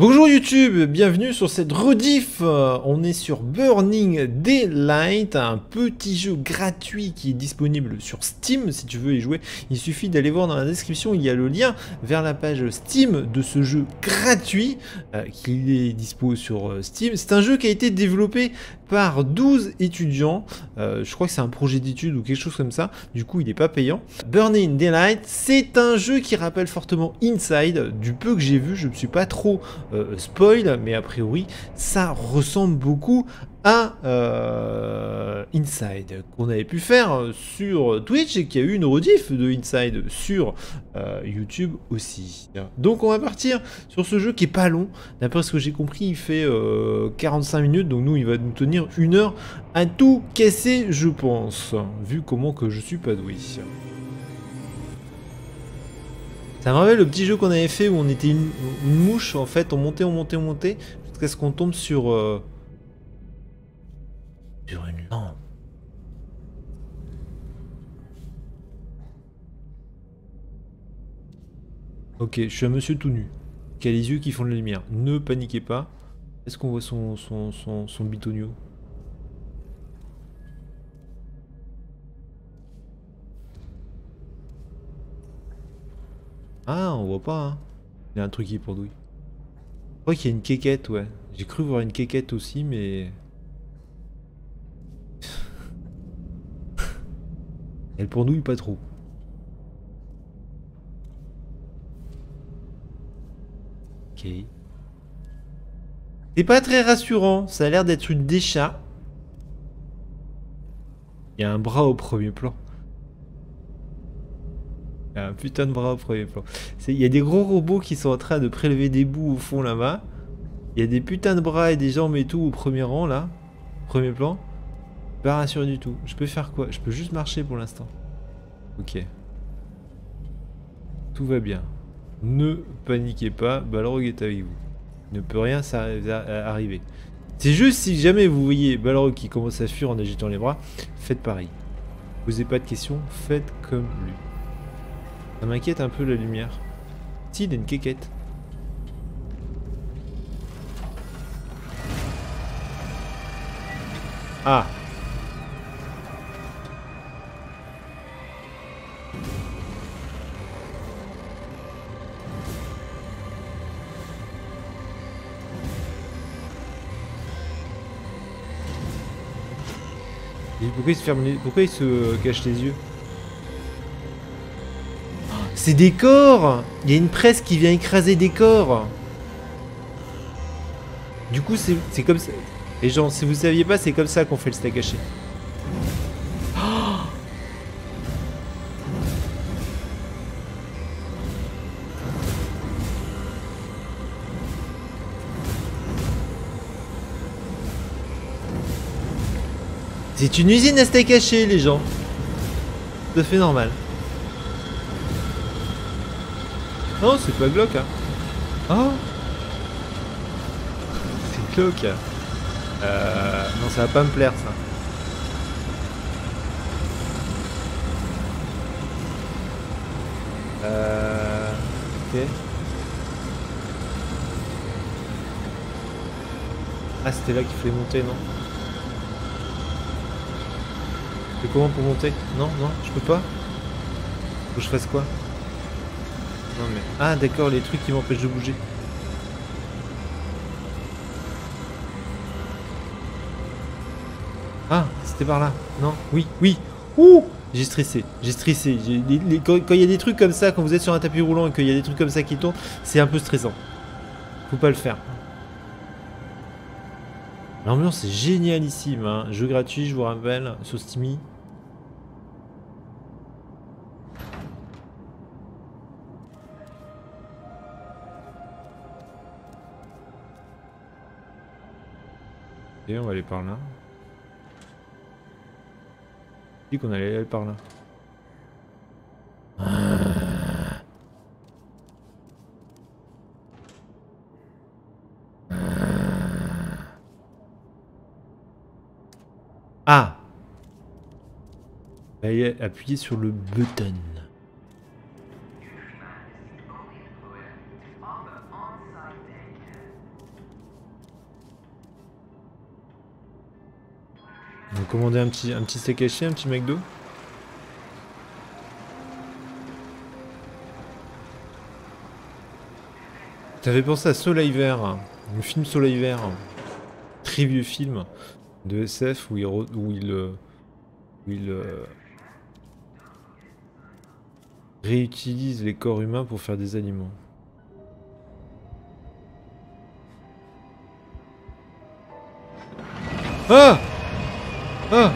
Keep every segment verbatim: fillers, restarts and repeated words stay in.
Bonjour YouTube, bienvenue sur cette rediff. On est sur Burning Daylight, un petit jeu gratuit qui est disponible sur Steam. Si tu veux y jouer, il suffit d'aller voir dans la description, il y a le lien vers la page Steam de ce jeu gratuit euh, qui est dispo sur Steam. C'est un jeu qui a été développé par douze étudiants, euh, je crois que c'est un projet d'études ou quelque chose comme ça, du coup il n'est pas payant. Burning Daylight, c'est un jeu qui rappelle fortement Inside, du peu que j'ai vu, je ne me suis pas trop euh, spoil, mais a priori ça ressemble beaucoup à euh, Inside, qu'on avait pu faire sur Twitch et qu'il y a eu une rediff de Inside sur euh, YouTube aussi. Donc on va partir sur ce jeu qui est pas long, d'après ce que j'ai compris il fait euh, quarante-cinq minutes, donc nous il va nous tenir une heure à tout casser je pense, vu comment que je suis pas doué. Ça me rappelle le petit jeu qu'on avait fait où on était une, une mouche en fait, on montait, on montait, on montait, jusqu'à ce qu'on tombe sur... Euh, Sur une lampe. Ok, je suis un monsieur tout nu, qui a les yeux qui font de la lumière. Ne paniquez pas. Est-ce qu'on voit son, son, son, son bitonio? Ah, on voit pas, hein. Il y a un truc qui pendouille. Je crois qu'il y a une quéquette, ouais. J'ai cru voir une quéquette aussi, mais... Elle pendouille pas trop. Ok. C'est pas très rassurant. Ça a l'air d'être une décharge. Il y a un bras au premier plan. Il y a un putain de bras au premier plan. Il y a des gros robots qui sont en train de prélever des bouts au fond là-bas. Il y a des putains de bras et des jambes et tout au premier rang là. Premier plan. Pas rassuré du tout. Je peux faire quoi? Je peux juste marcher pour l'instant. Ok. Tout va bien. Ne paniquez pas. Balrog est avec vous. Il ne peut rien arriver. C'est juste si jamais vous voyez Balrog qui commence à fuir en agitant les bras, faites pareil. Posez pas de questions. Faites comme lui. Ça m'inquiète un peu la lumière. Si, il a une quéquette. Ah! Pourquoi il se ferme les... Pourquoi il se cache les yeux? C'est des corps! Il y a une presse qui vient écraser des corps! Du coup, c'est comme ça... Les gens, si vous saviez pas, c'est comme ça qu'on fait le steak haché. C'est une usine à steak haché, les gens. Tout à fait normal. Non, c'est pas glauque, hein. Oh. C'est glauque, hein. Euh... Non, ça va pas me plaire, ça. Euh... Ok. Ah, c'était là qu'il fallait monter, non? Et comment pour monter? Non, non, je peux pas. Faut que je fasse quoi? Non mais... Ah d'accord, les trucs qui m'empêchent de bouger. Ah, c'était par là. Non, oui, oui. Ouh, j'ai stressé, j'ai stressé. Les, les, quand il y a des trucs comme ça, quand vous êtes sur un tapis roulant et qu'il y a des trucs comme ça qui tournent, c'est un peu stressant. Faut pas le faire. L'ambiance est génialissime, hein. Jeu gratuit, je vous rappelle, sur Steam. Et on va aller par là. Je dis qu'on allait aller par là. Ah, appuyez sur le button. On va commander un petit, un petit steak haché, un petit McDo. T'avais pensé à Soleil Vert, le film Soleil Vert, très vieux film de S F où il où il, où il euh, réutilise les corps humains pour faire des aliments. Ah ah.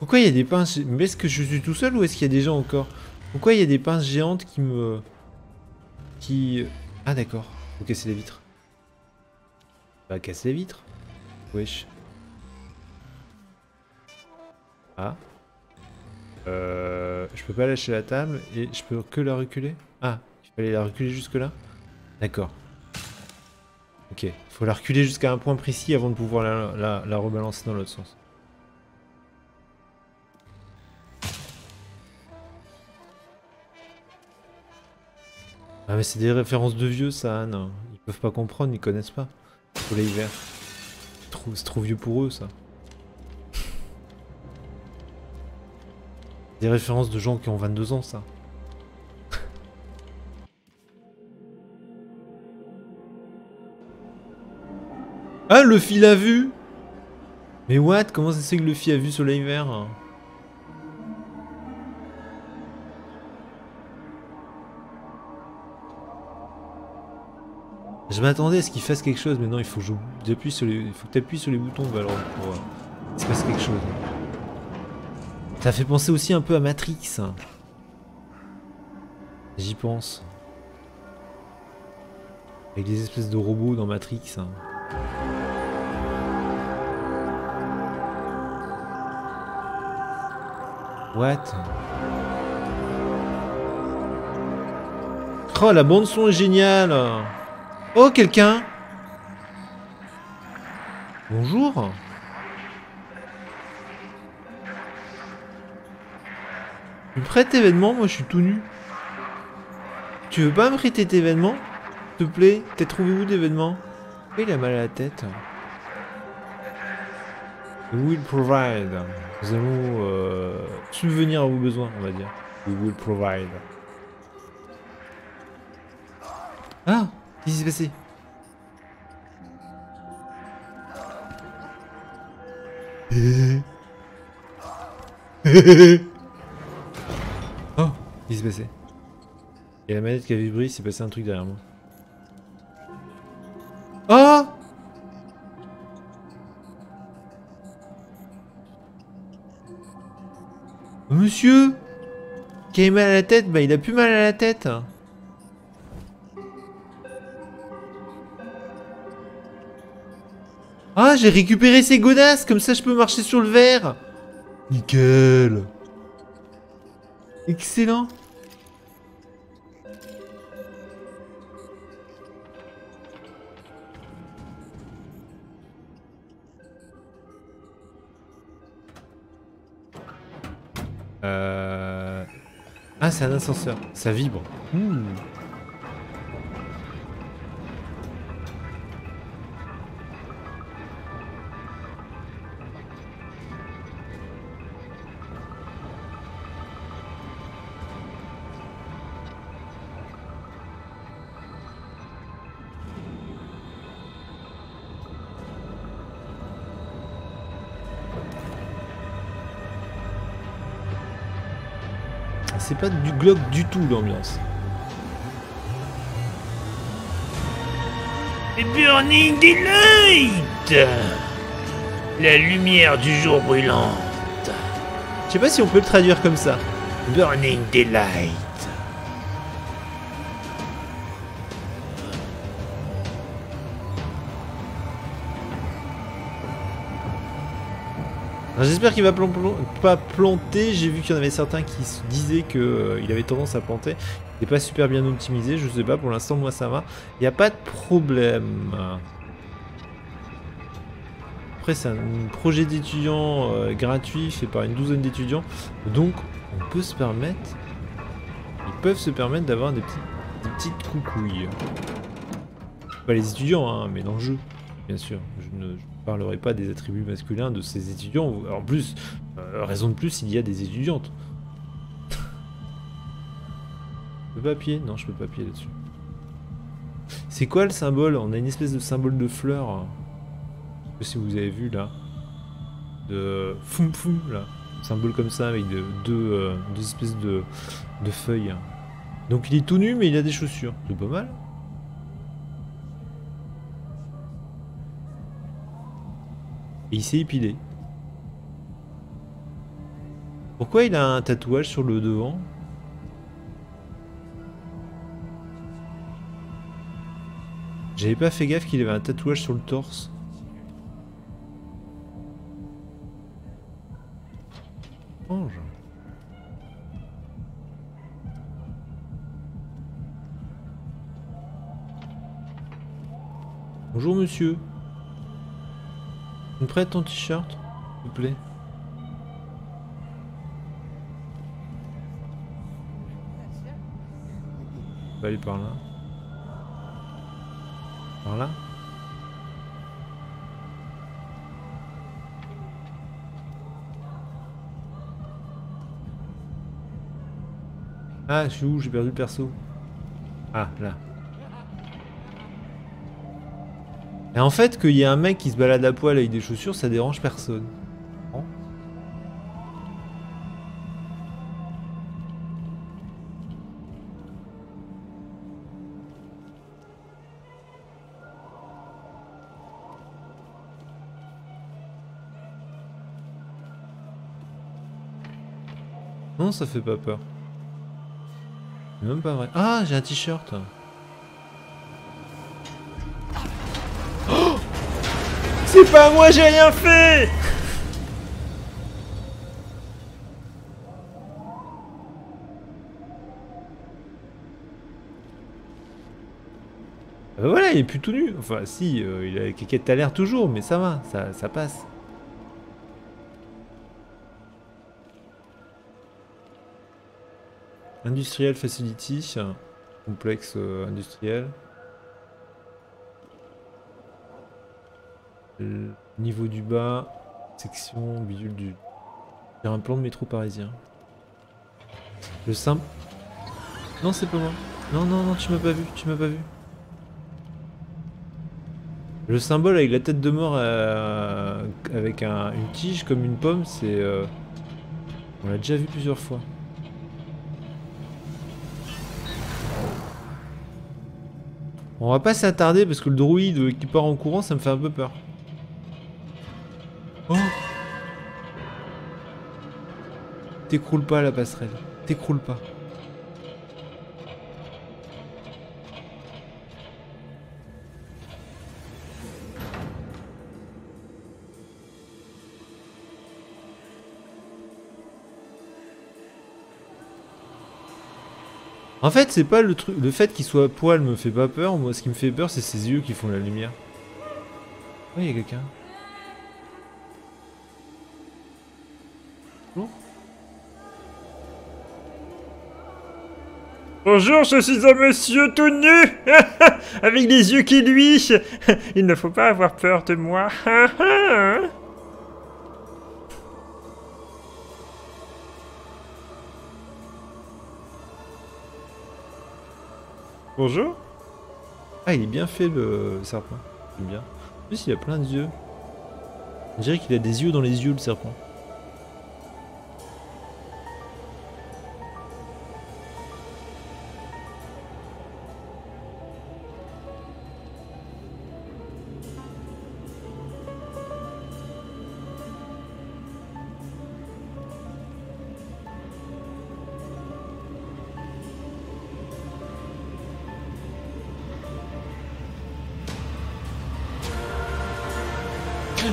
Pourquoi il y a des pinces... Mais est-ce que je suis tout seul ou est-ce qu'il y a des gens encore? Pourquoi il y a des pinces géantes qui me... Qui... Ah d'accord. Faut casser les vitres. Bah casse les vitres. Wesh. Ah. Euh... Je peux pas lâcher la table et je peux que la reculer. Ah. Il fallait la reculer jusque là. D'accord. Ok. Faut la reculer jusqu'à un point précis avant de pouvoir la, la, la rebalancer dans l'autre sens. Ah mais c'est des références de vieux ça, non. Ils peuvent pas comprendre, ils connaissent pas. Soleil Vert. C'est trop vieux pour eux ça. Des références de gens qui ont vingt-deux ans ça. Ah le fil a vu. Mais what? Comment ça se fait que le fil a vu Soleil Vert? Je m'attendais à ce qu'il fasse quelque chose, mais non, il faut que j'appuie sur les... il faut que t'appuies sur les boutons, Valorant, pour qu'il euh, se passe quelque chose. Ça fait penser aussi un peu à Matrix. J'y pense. Avec des espèces de robots dans Matrix. What? Oh, la bande son est géniale. Oh, quelqu'un! Bonjour! Tu me prêtes tes vêtements? Moi, je suis tout nu. Tu veux pas me prêter tes vêtements? S'il te plaît, t'as trouvé où des vêtements? Il a mal à la tête. We will provide. Nous allons euh, subvenir à vos besoins, on va dire. We will provide. Ah! Qu'est-ce qui s'est passé? Oh! Qu'est-ce qui s'est passé? Et la manette qui a vibré, il s'est passé un truc derrière moi. Oh! Monsieur! Qui a eu mal à la tête? Bah il a plus mal à la tête! Ah, j'ai récupéré ces godasses, comme ça je peux marcher sur le verre. Nickel. Excellent. Euh... Ah, c'est un ascenseur. Ça vibre. Mmh. C'est pas du globe du tout l'ambiance. Burning Daylight! La lumière du jour brûlante. Je sais pas si on peut le traduire comme ça. Burning Daylight. J'espère qu'il va plan plan pas planter, j'ai vu qu'il y en avait certains qui se disaient qu'il euh, avait tendance à planter. Il n'est pas super bien optimisé, je sais pas, pour l'instant moi ça va. Il n'y a pas de problème. Après c'est un projet d'étudiant euh, gratuit fait par une douzaine d'étudiants. Donc on peut se permettre, ils peuvent se permettre d'avoir des, des petites coucouilles. pas les étudiants, hein, mais dans le jeu, bien sûr. Je ne je parlerai pas des attributs masculins de ces étudiants. En plus, euh, raison de plus, il y a des étudiantes. Je peux pas appuyer? Non, je peux pas appuyer là-dessus. C'est quoi le symbole? On a une espèce de symbole de fleur. Je sais pas si vous avez vu là. De foum foum là. Un symbole comme ça avec deux de, euh, deux espèces de, de feuilles. Donc il est tout nu mais il a des chaussures. C'est pas mal. Et il s'est épilé. Pourquoi il a un tatouage sur le devant? J'avais pas fait gaffe qu'il avait un tatouage sur le torse. Ange. Bonjour monsieur. Tu me prêtes ton t-shirt, s'il vous plaît? On va aller par là. Par là. Ah, je suis où? J'ai perdu le perso. Ah, là. Et en fait, qu'il y a un mec qui se balade à poil avec des chaussures, ça dérange personne. Bon. Non, ça fait pas peur. C'est même pas vrai. Ah, j'ai un t-shirt. C'est pas moi, j'ai rien fait. Ben voilà, il est plus tout nu. Enfin, si, euh, il a les caquettes à l'air toujours, mais ça va, ça, ça passe. Industrial Facility, complexe euh, industriel. Le niveau du bas, section, bidule du... Il y a un plan de métro parisien. Le simple... Non, c'est pas moi. Non, non, non, tu m'as pas vu, tu m'as pas vu. Le symbole avec la tête de mort euh, avec un, une tige comme une pomme, c'est... Euh, on l'a déjà vu plusieurs fois. On va pas s'attarder parce que le droïde qui part en courant, ça me fait un peu peur. Oh, t'écroules pas la passerelle, t'écroules pas. En fait, c'est pas le truc. Le fait qu'il soit à poil me fait pas peur. Moi, ce qui me fait peur, c'est ses yeux qui font la lumière. Oui, il y a quelqu'un. Bonjour. Bonjour, je suis un monsieur tout nu, avec les yeux qui luisent. Il ne faut pas avoir peur de moi. Bonjour. Ah, il est bien fait le serpent. J'aime bien. En plus, il a plein d'yeux. On dirait qu'il a des yeux dans les yeux, le serpent.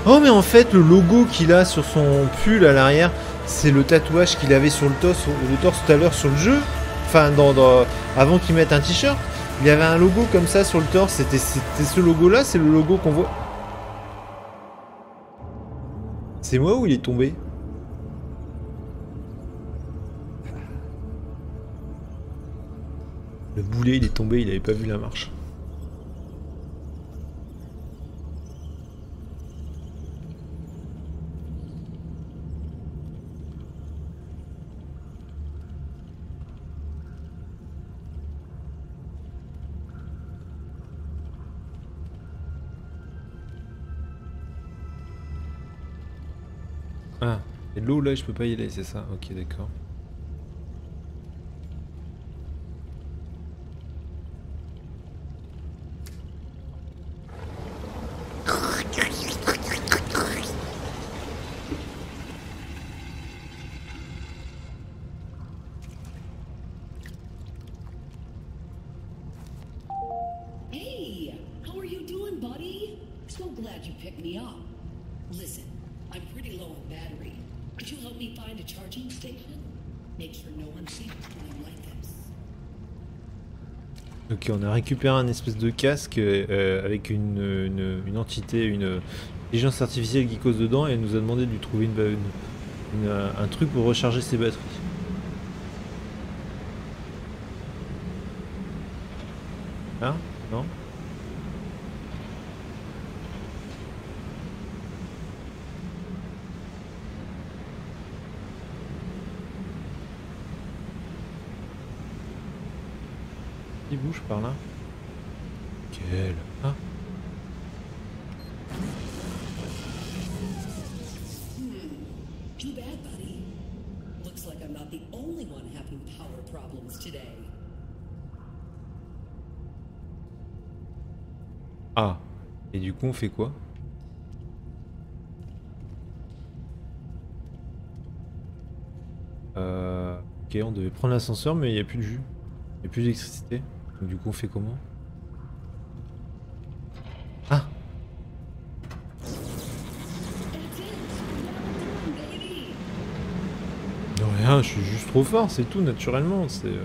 Oh, mais en fait, le logo qu'il a sur son pull à l'arrière, c'est le tatouage qu'il avait sur le torse, le torse tout à l'heure sur le jeu. Enfin, dans, dans, avant qu'il mette un t-shirt, il y avait un logo comme ça sur le torse. C'était ce logo-là, c'est le logo qu'on voit. C'est moi ou il est tombé? Le boulet, il est tombé, il n'avait pas vu la marche. Ah, et l'eau là, je peux pas y aller, c'est ça? Ok, d'accord. Ok, on a récupéré un espèce de casque euh, avec une, une, une entité, une intelligence artificielle qui cause dedans, et elle nous a demandé de lui trouver une, une, une, un truc pour recharger ses batteries. Hein? Non? Il bouge par là. Quel... Ah. Ah. Et du coup on fait quoi? Euh... Ok, on devait prendre l'ascenseur mais il n'y a plus de jus. Il n'y a plus d'électricité. Donc du coup on fait comment? Ah. Non rien, je suis juste trop fort, c'est tout, naturellement, c'est... Euh...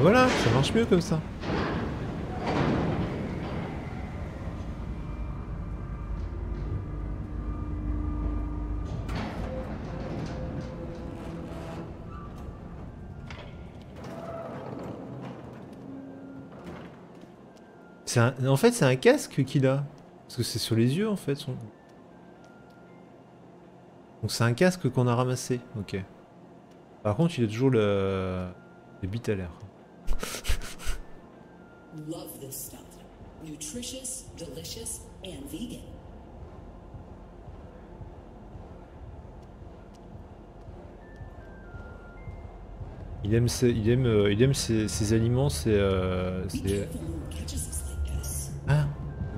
Voilà, ça marche mieux comme ça. Un... En fait, c'est un casque qu'il a. Parce que c'est sur les yeux, en fait. Son... Donc c'est un casque qu'on a ramassé. Ok. Par contre, il a toujours le... les bites à l'air. Il aime ses, il aime, euh, il aime ses, ses aliments, ses... Euh, ses... Ah,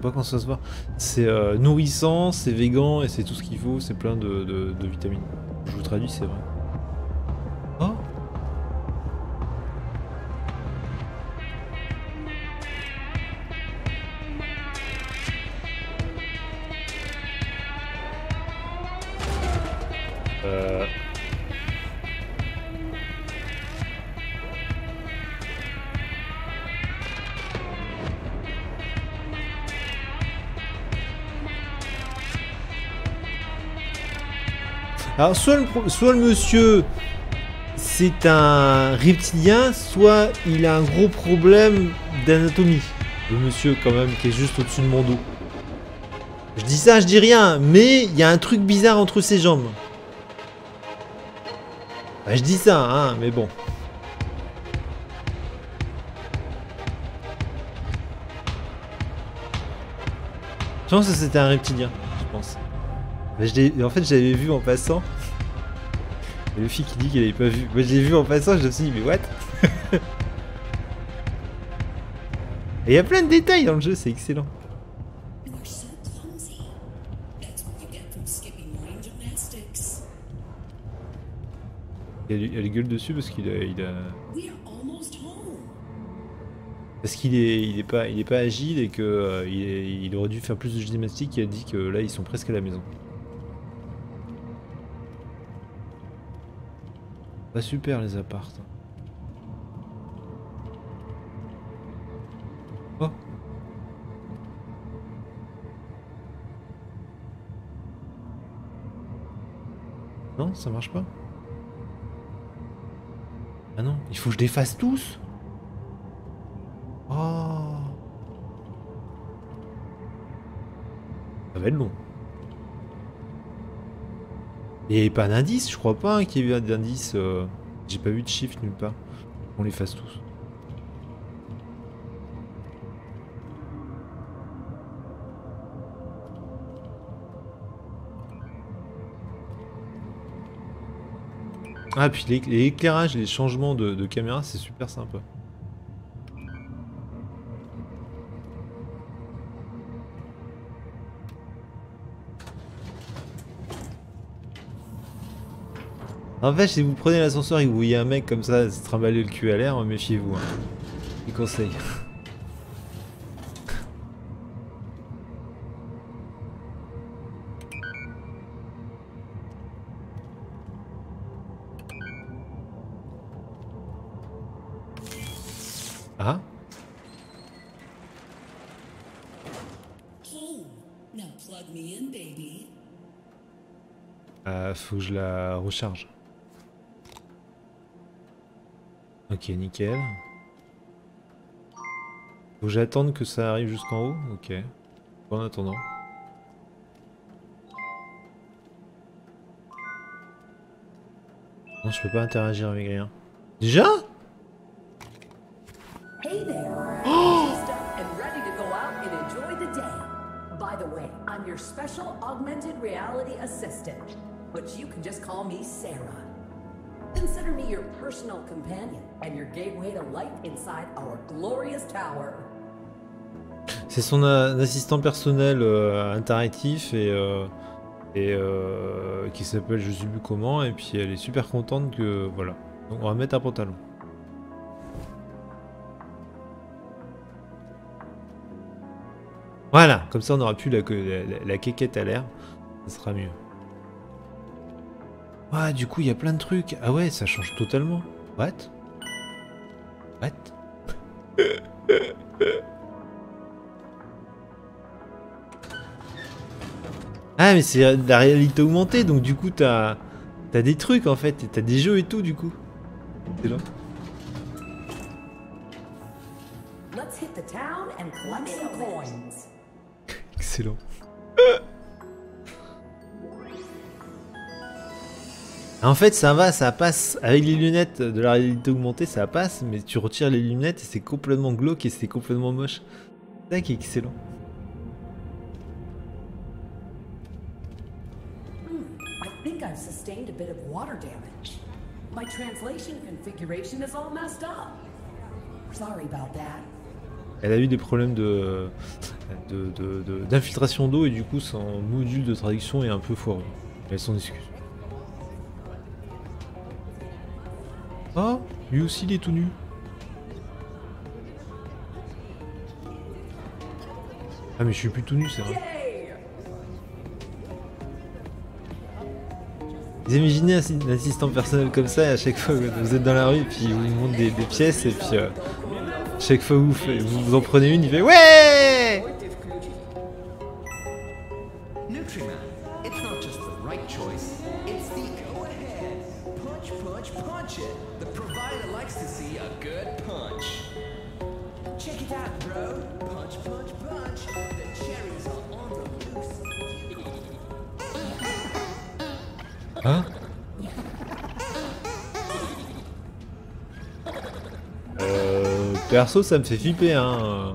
pas qu'on se voit. C'est euh, nourrissant, c'est végan et c'est tout ce qu'il faut, c'est plein de, de, de vitamines. Je vous traduis, c'est vrai. Oh. Euh... Alors soit le, soit le monsieur c'est un reptilien, soit il a un gros problème d'anatomie. Le monsieur quand même qui est juste au-dessus de mon dos. Je dis ça, je dis rien, mais il y a un truc bizarre entre ses jambes. Bah, je dis ça, hein, mais bon. Je pense que c'était un reptilien, je pense. Je en fait, je l'avais vu en passant. Et le fille qui dit qu'elle l'avait pas vu. Moi, je l'ai vu en passant, je me suis dit, mais what? Et il y a plein de détails dans le jeu, c'est excellent. Elle, elle gueule dessus parce qu'il a, il a... Parce qu'il est, il est, pas, il est pas agile et qu'il euh, il aurait dû faire plus de gymnastique. Il a dit que là, ils sont presque à la maison. Pas super les apparts. Oh. Non, ça marche pas. Ah non, il faut que je les fasse tous. Oh. Ça va être long. Et pas d'indice, je crois pas hein, qu'il y ait d'indice. Euh... J'ai pas vu de chiffre nulle part. On les fasse tous. Ah, puis les, les éclairages, les changements de, de caméra, c'est super sympa. En fait, si vous prenez l'ascenseur et que vous voyez un mec comme ça se trimballer le cul à l'air, méfiez-vous. Hein. Je vous conseille. Ah. Euh, faut que je la recharge. Ok, nickel. Faut que j'attende que ça arrive jusqu'en haut. Ok. En attendant. Non, je peux pas interagir avec rien. Déjà ? Oh ! Consider me your personal companion and your gateway to light inside our glorious tower. C'est son euh, assistant personnel euh, interactif et, euh, et euh, qui s'appelle je sais plus comment, et puis elle est super contente que voilà. Donc on va mettre un pantalon. Voilà, comme ça on aura plus la, la, la, la quéquette à l'air, ça sera mieux. Ah, du coup, il y a plein de trucs. Ah ouais, ça change totalement. What? What? Ah, mais c'est de la réalité augmentée, donc du coup, t'as t'as des trucs, en fait. T'as des jeux et tout, du coup. C'est là. Excellent. En fait, ça va, ça passe. Avec les lunettes de la réalité augmentée, ça passe, mais tu retires les lunettes et c'est complètement glauque et c'est complètement moche. C'est ça qui est excellent. Elle a eu des problèmes de d'infiltration de, de, de, d'eau et du coup, son module de traduction est un peu foireux. Elles sont excuse. Oh, lui aussi il est tout nu. Ah mais je suis plus tout nu, c'est vrai. Vous imaginez un assistant personnel comme ça, et à chaque fois que vous êtes dans la rue, puis vous montre des, des pièces, et puis euh, chaque fois que vous, vous, vous en prenez une, il fait ouais! Hein? Euh, perso, ça me fait flipper, hein.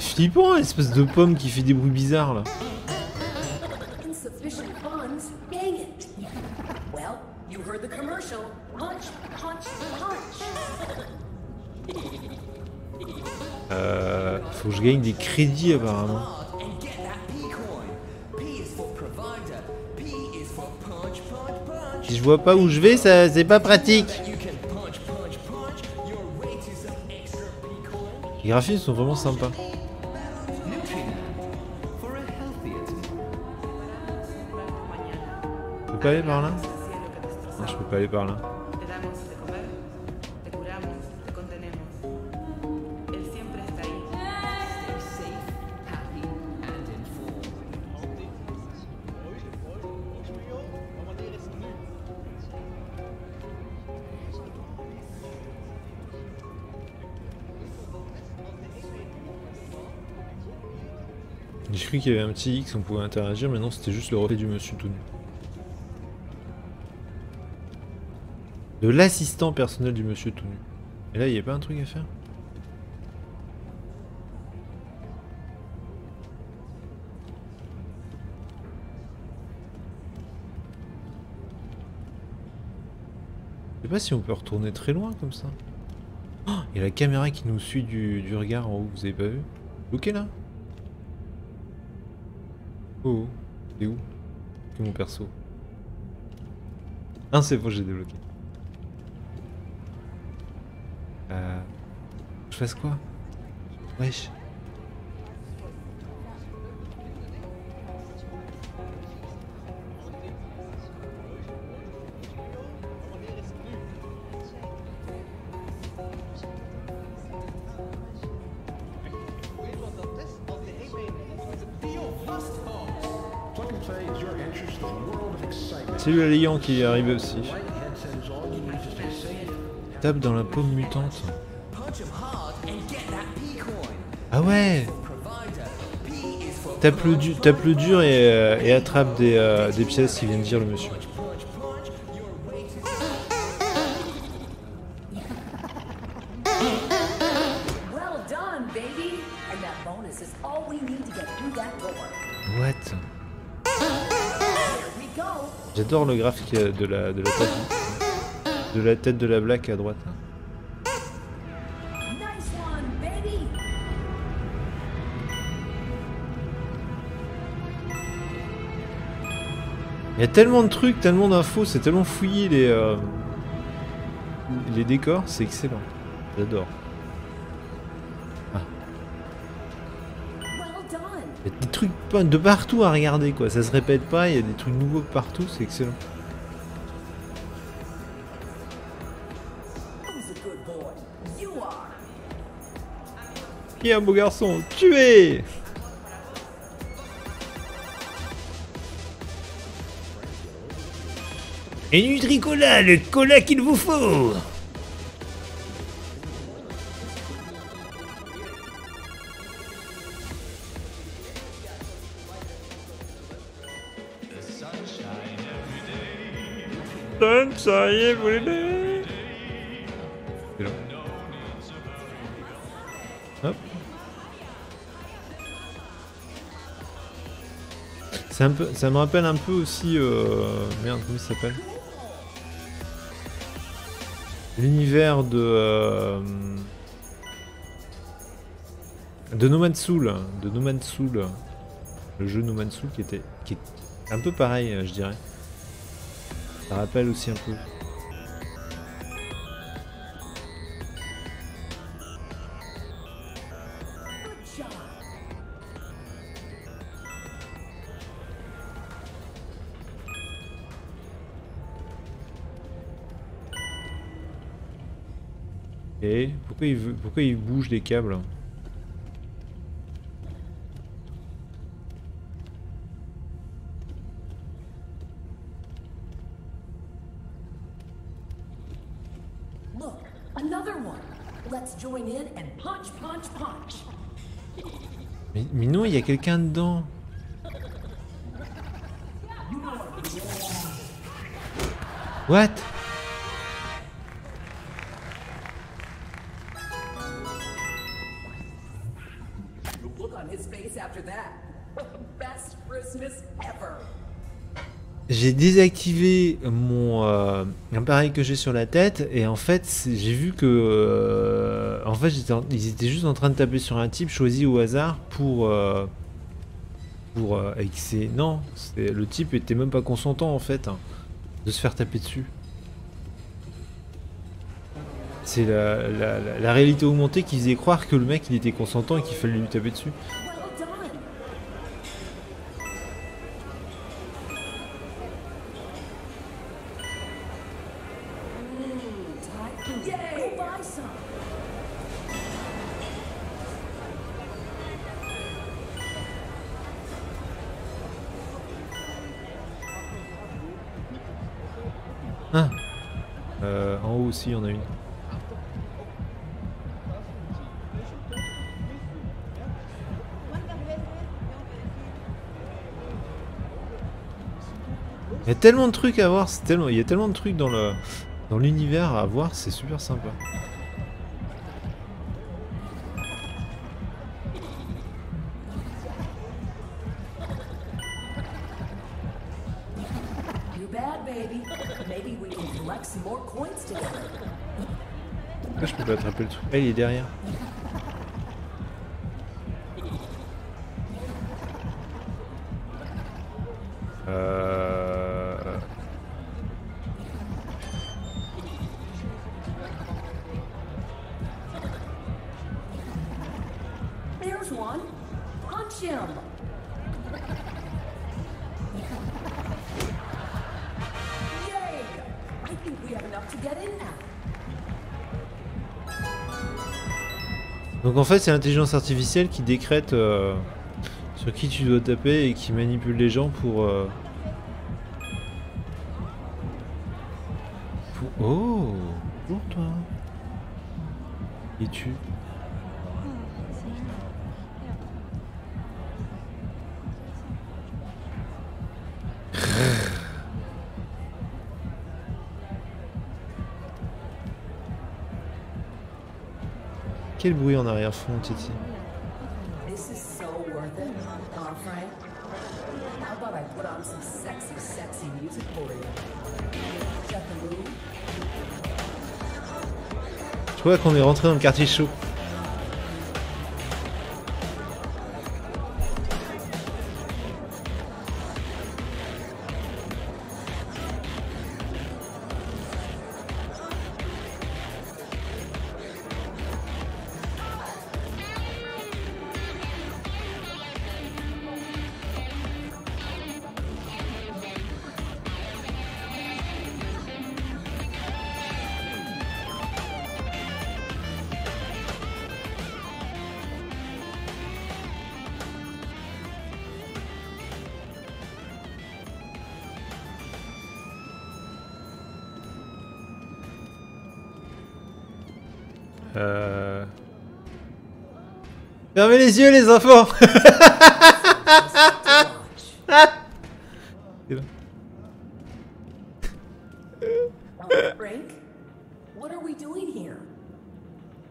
Flippant, espèce de pomme qui fait des bruits bizarres là. Euh, faut que je gagne des crédits apparemment. Si je vois pas où je vais, ça c'est pas pratique. Les graphismes sont vraiment sympas. Je peux pas aller par là? Non, je peux pas aller par là. J'ai cru qu'il y avait un petit X, on pouvait interagir, mais non, c'était juste le reflet du monsieur tout nu. De l'assistant personnel du monsieur tout nu. Et là, il n'y a pas un truc à faire? Je sais pas si on peut retourner très loin comme ça. Oh, il y a la caméra qui nous suit du, du regard en haut, vous avez pas vu? Ok là. Oh, c'est où? Que mon perso. Ah c'est bon, j'ai débloqué. Euh... Je fasse quoi? Wesh. Salut à l'ayant qui est arrivé aussi. Tape dans la paume mutante. Ah ouais. Tape le, du tape le dur et, euh, et attrape des, euh, des pièces, il vient de dire le monsieur. What? J'adore le graphique de la, de la tête de la tête de la blague à droite. Il y a tellement de trucs, tellement d'infos, c'est tellement fouillé les euh, les décors, c'est excellent. J'adore. Il y a des trucs de partout à regarder quoi, ça se répète pas, il y a des trucs nouveaux partout, c'est excellent. Qui est un beau garçon, tuez! Et Nutricola, le cola qu'il vous faut! Ça y est, vous l'avez. Hop. C'est un peu, ça me rappelle un peu aussi, euh, merde, comment ça s'appelle? L'univers de euh, de No Man's Soul, de No Man's Soul, le jeu No Man's Soul qui était, qui est un peu pareil, je dirais. Ça rappelle aussi un peu. Et pourquoi il veut, pourquoi il bouge des câbles? Mais, mais non, il y a quelqu'un dedans. What? J'ai désactivé mon euh, appareil que j'ai sur la tête et en fait j'ai vu que euh, en fait j'étais en, ils étaient juste en train de taper sur un type choisi au hasard pour euh, pour euh, et c'est non le type était même pas consentant en fait hein, de se faire taper dessus. C'est la, la, la, la réalité augmentée qui faisait croire que le mec il était consentant et qu'il fallait lui taper dessus. Aussi, il y en a une. Il y a tellement de trucs à voir, c'est tellement, il y a tellement de trucs dans le dans l'univers à voir, c'est super sympa. Là, je peux pas attraper le truc. Ah, il est derrière. Euh... Donc en fait, c'est l'intelligence artificielle qui décrète euh, sur qui tu dois taper et qui manipule les gens pour... Euh... pour... Oh, bonjour toi. Et tu... Quel bruit en arrière-fond, Titi? Je vois qu'on est rentré dans le quartier chaud. Euh... Fermez les yeux les enfants. Frank, what are we doing here?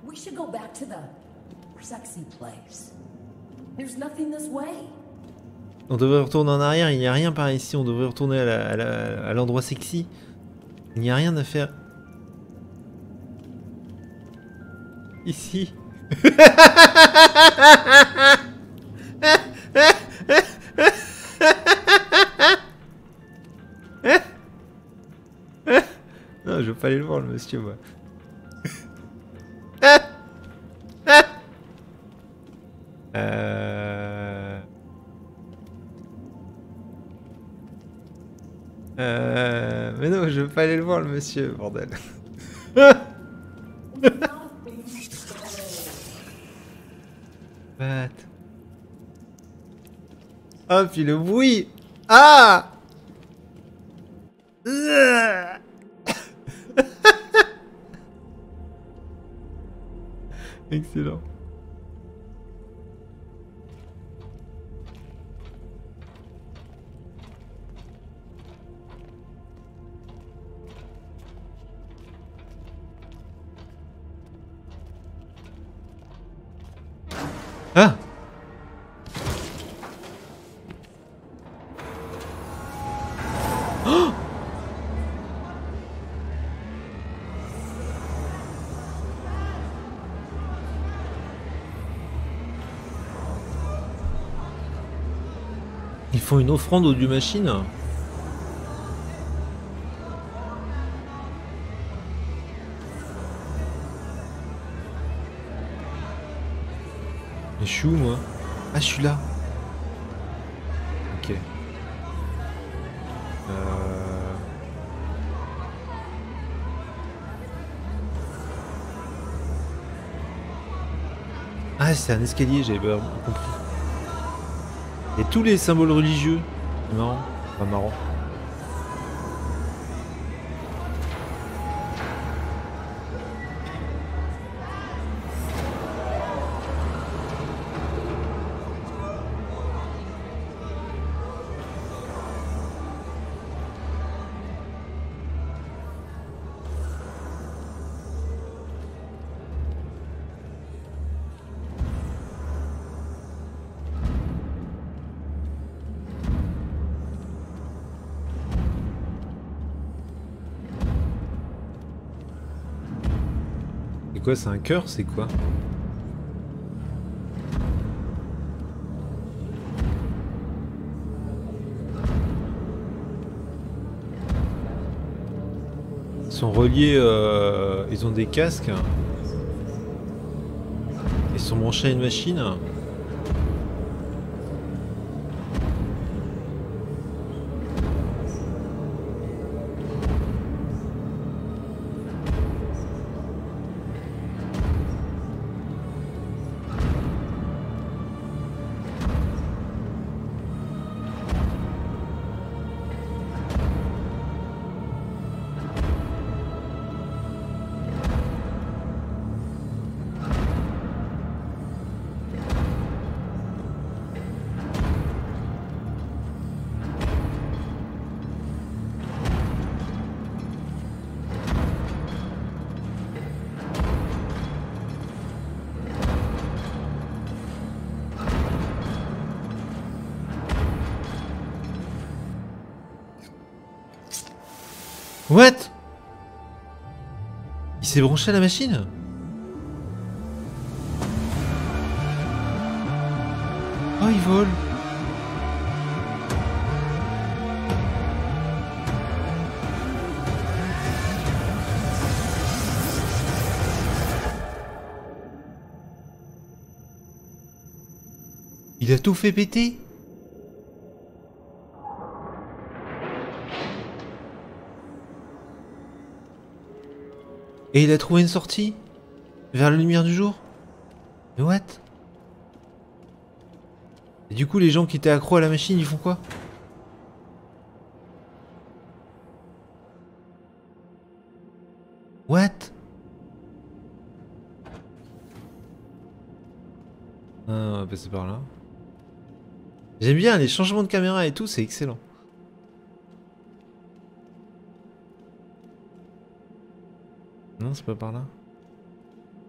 We should go back to the sexy place. There's nothing this way. On devrait retourner en arrière, il n'y a rien par ici, on devrait retourner à l'endroit sexy. Il n'y a rien à faire. Ici. Non, je veux pas aller le voir le monsieur moi. Euh... Euh... Mais non, je veux pas aller le voir le monsieur, bordel. Ah, puis le bruit. Ah. Excellent. Ah. Une offrande aux dieux machines. Mais je suis où moi? Ah, je suis là. Ok. Euh... Ah, c'est un escalier, j'avais pas compris. Et tous les symboles religieux. C'est marrant. Pas enfin, marrant. C'est quoi, c'est un cœur, c'est quoi? Ils sont reliés, euh, ils ont des casques. Ils sont branchés à une machine. What? Il s'est branché à la machine? Oh, il vole! Il a tout fait péter? Et il a trouvé une sortie vers la lumière du jour. Mais what? Et du coup, les gens qui étaient accros à la machine, ils font quoi? What? Ah, on va passer par là. J'aime bien les changements de caméra et tout, c'est excellent. Non, c'est pas par là.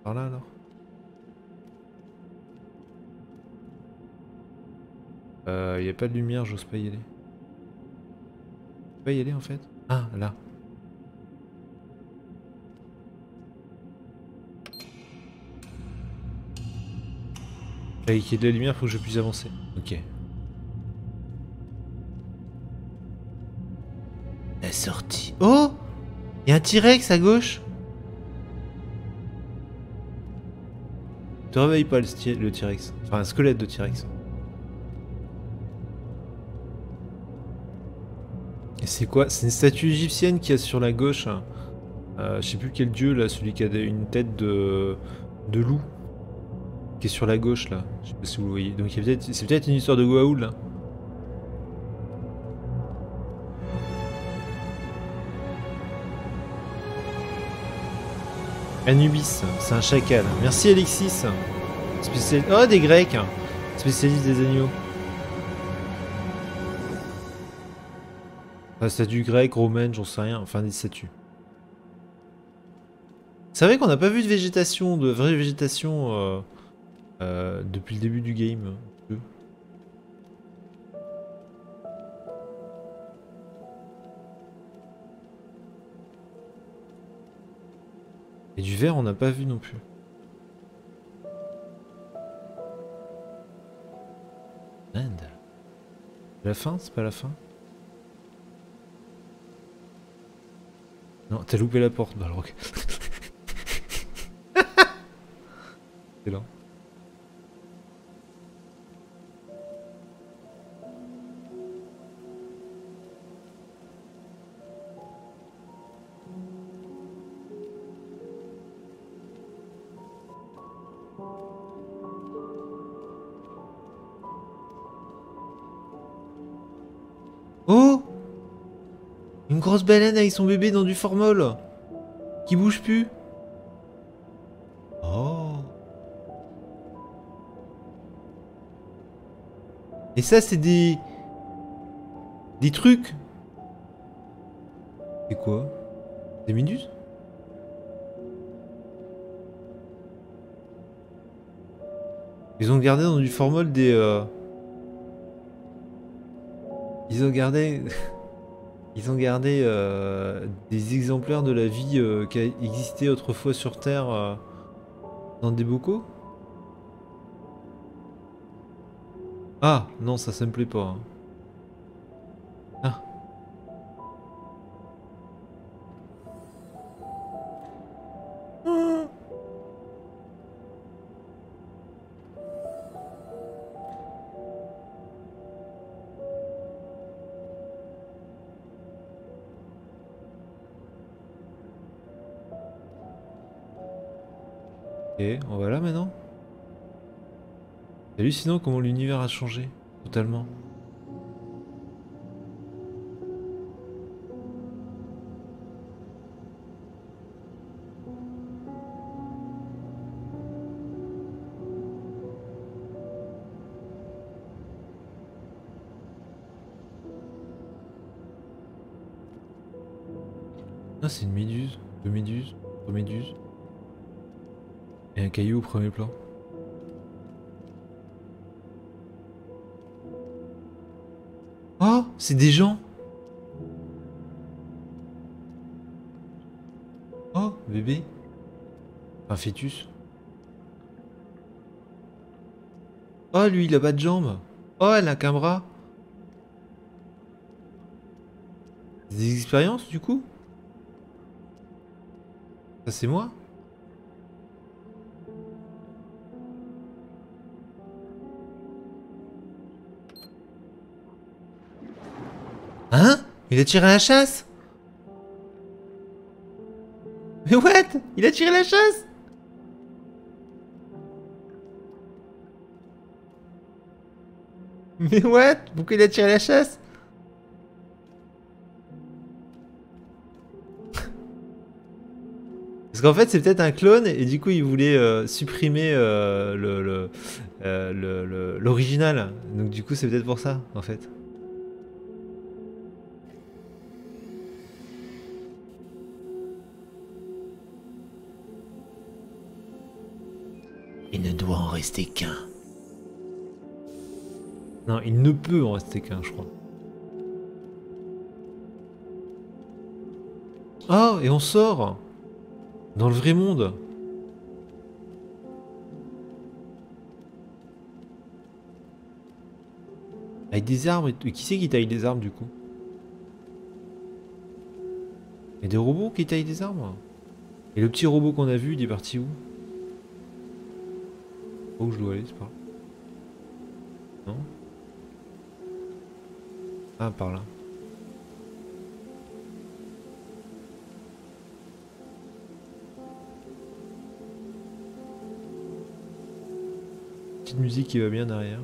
Par là alors. Euh, y a pas de lumière, j'ose pas y aller. Je peux pas y aller en fait. Ah, là. Avec qu'il y ait de la lumière, faut que je puisse avancer. Ok. La sortie. Oh! Y'a un T-Rex à gauche! Te réveille pas le T-Rex. Enfin, un squelette de T-Rex. Et c'est quoi? C'est une statue égyptienne qu'il y a sur la gauche. Euh, je sais plus quel dieu, là. Celui qui a une tête de, de loup. Qui est sur la gauche, là. Je sais pas si vous le voyez. Donc, peut c'est peut-être une histoire de Goa'uld, là. Anubis, c'est un chacal. Merci Alexis. Spécial... Oh, des Grecs. Spécialiste des agneaux. La statue grecque, romaine, j'en sais rien. Enfin, des statues. C'est vrai qu'on n'a pas vu de végétation, de vraie végétation, euh, euh, depuis le début du game. Et du verre, on n'a pas vu non plus. Merde. La fin, c'est pas la fin? Non, t'as loupé la porte, Balrog. C'est là. Une grosse baleine avec son bébé dans du formol qui bouge plus. Oh. Et ça c'est des des trucs. C'est quoi? Des minutes? Ils ont gardé dans du formol des. Euh... Ils ont gardé. Ils ont gardé euh, des exemplaires de la vie euh, qui a existé autrefois sur Terre euh, Dans des bocaux? Ah non, ça ça me plaît pas. Ah. Ok, on va là maintenant. C'est hallucinant comment l'univers a changé, totalement. Ah, c'est une méduse, deux méduses, trois méduses. Et un caillou au premier plan. Oh, c'est des gens. Oh, bébé. Un fœtus. Oh, lui, il a pas de jambes. Oh, elle a qu'un bras. Des expériences, du coup? Ça, c'est moi? Hein? Il a tiré la chasse? Mais what? Il a tiré la chasse? Mais what? Pourquoi il a tiré la chasse? Parce qu'en fait c'est peut-être un clone et du coup il voulait euh, supprimer euh, le, le, euh, le, le, l'original. Donc du coup c'est peut-être pour ça en fait. Il ne doit en rester qu'un. Non, il ne peut en rester qu'un, je crois. Ah, et on sort dans le vrai monde. Avec des armes et tout. Qui c'est qui taille des armes, du coup? Il y a des robots qui taillent des armes. Et le petit robot qu'on a vu, il est parti où? Où je dois aller, c'est par là. Non? Ah, par là. Petite musique qui va bien derrière.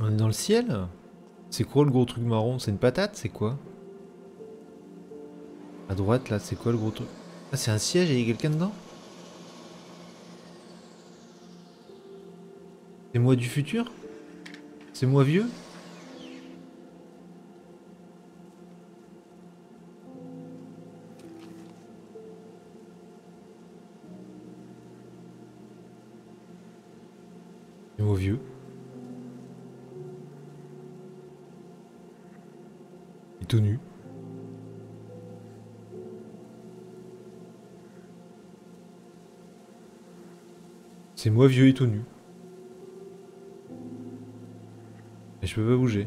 On est dans le ciel? C'est quoi le gros truc marron? C'est une patate? C'est quoi? À droite là, c'est quoi le gros truc? Ah, c'est un siège et il y a quelqu'un dedans? C'est moi du futur? C'est moi vieux? C'est moi vieux? Tout nu. C'est moi vieux et tout nu. Et je peux pas bouger.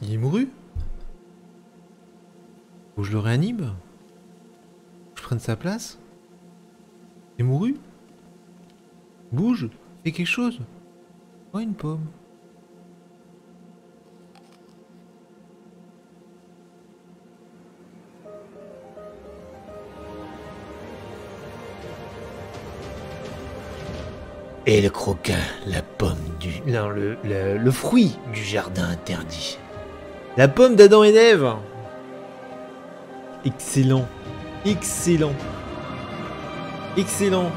Il est mouru? Faut que je le réanime? Je prenne sa place? Il est mouru? Bouge? Fais quelque chose? Oh, une pomme. et le croquin, la pomme du... Non, le, le, le fruit du jardin interdit. La pomme d'Adam et d'Ève. Excellent. Excellent. Excellent.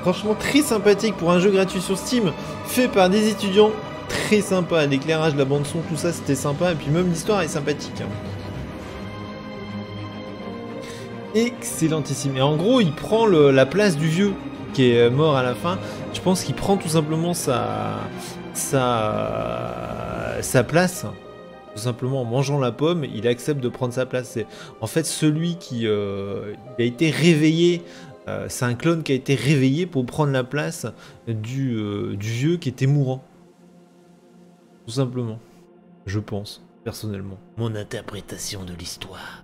Franchement, très sympathique pour un jeu gratuit sur Steam, fait par des étudiants. Très sympa. L'éclairage, la bande-son, tout ça, c'était sympa. Et puis même l'histoire est sympathique. Excellentissime. Et en gros, il prend le, la place du vieux qui est mort à la fin. Je pense qu'il prend tout simplement sa, sa, sa place. Tout simplement en mangeant la pomme, il accepte de prendre sa place. C'est en fait celui qui euh, a été réveillé. Euh, c'est un clone qui a été réveillé pour prendre la place du, euh, du vieux qui était mourant. Tout simplement. Je pense, personnellement. Mon interprétation de l'histoire.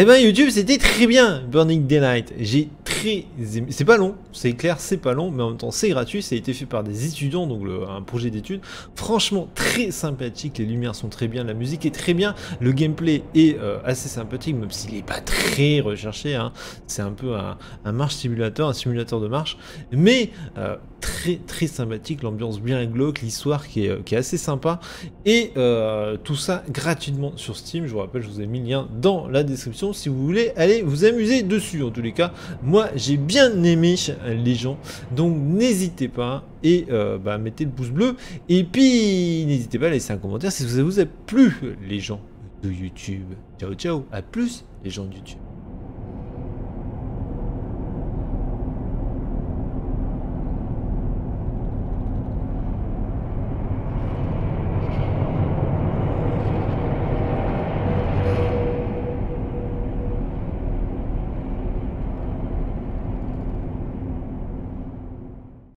Eh ben YouTube, c'était très bien Burning Daylight. J'ai très aimé. C'est pas long, c'est clair, c'est pas long, mais en même temps c'est gratuit, ça a été fait par des étudiants, donc le, un projet d'études. Franchement, très sympathique, les lumières sont très bien, la musique est très bien, le gameplay est euh, assez sympathique, même s'il n'est pas très recherché, hein. C'est un peu un, un marche simulateur, un simulateur de marche, mais euh, très très sympathique, l'ambiance bien glauque, l'histoire qui est, qui est assez sympa, et euh, tout ça gratuitement sur Steam. Je vous rappelle, je vous ai mis le lien dans la description si vous voulez aller vous amuser dessus. En tous les cas, moi j'ai bien aimé les gens, donc n'hésitez pas et euh, bah, mettez le pouce bleu, et puis n'hésitez pas à laisser un commentaire si ça vous a plu les gens de YouTube. Ciao ciao, à plus les gens de YouTube.